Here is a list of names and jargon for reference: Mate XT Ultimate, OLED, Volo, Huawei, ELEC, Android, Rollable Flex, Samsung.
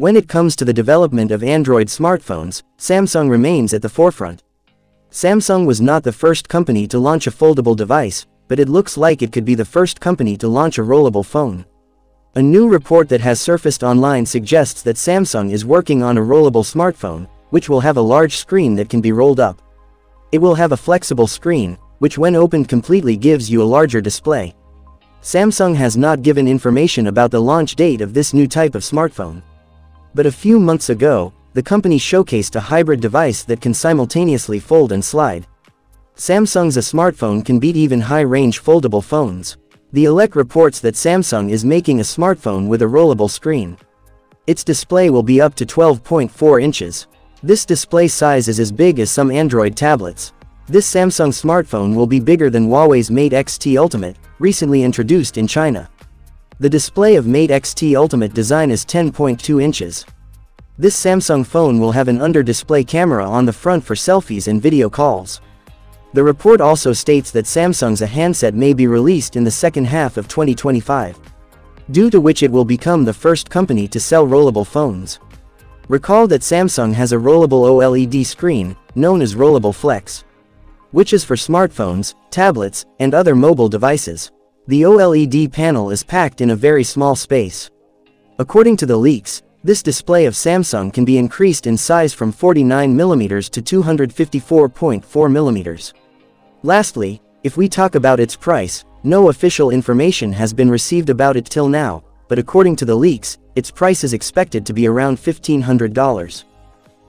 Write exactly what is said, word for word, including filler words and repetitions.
When it comes to the development of Android smartphones, Samsung remains at the forefront. Samsung was not the first company to launch a foldable device, but it looks like it could be the first company to launch a rollable phone. A new report that has surfaced online suggests that Samsung is working on a rollable smartphone, which will have a large screen that can be rolled up. It will have a flexible screen, which when opened completely gives you a larger display. Samsung has not given information about the launch date of this new type of smartphone. But a few months ago, the company showcased a hybrid device that can simultaneously fold and slide. Samsung's a smartphone can beat even high-range foldable phones. The ELEC reports that Samsung is making a smartphone with a rollable screen. Its display will be up to twelve point four inches. This display size is as big as some Android tablets. This Samsung smartphone will be bigger than Huawei's Mate X T Ultimate, recently introduced in China. The display of Mate X T Ultimate design is ten point two inches. This Samsung phone will have an under-display camera on the front for selfies and video calls. The report also states that Samsung's a handset may be released in the second half of twenty twenty-five, due to which it will become the first company to sell rollable phones. Recall that Samsung has a rollable OLED screen, known as Rollable Flex, which is for smartphones, tablets, and other mobile devices. The OLED panel is packed in a very small space. According to the leaks, this display of Samsung can be increased in size from forty-nine millimeters to two hundred fifty-four point four millimeters. Lastly, if we talk about its price, no official information has been received about it till now, but according to the leaks, its price is expected to be around fifteen hundred dollars.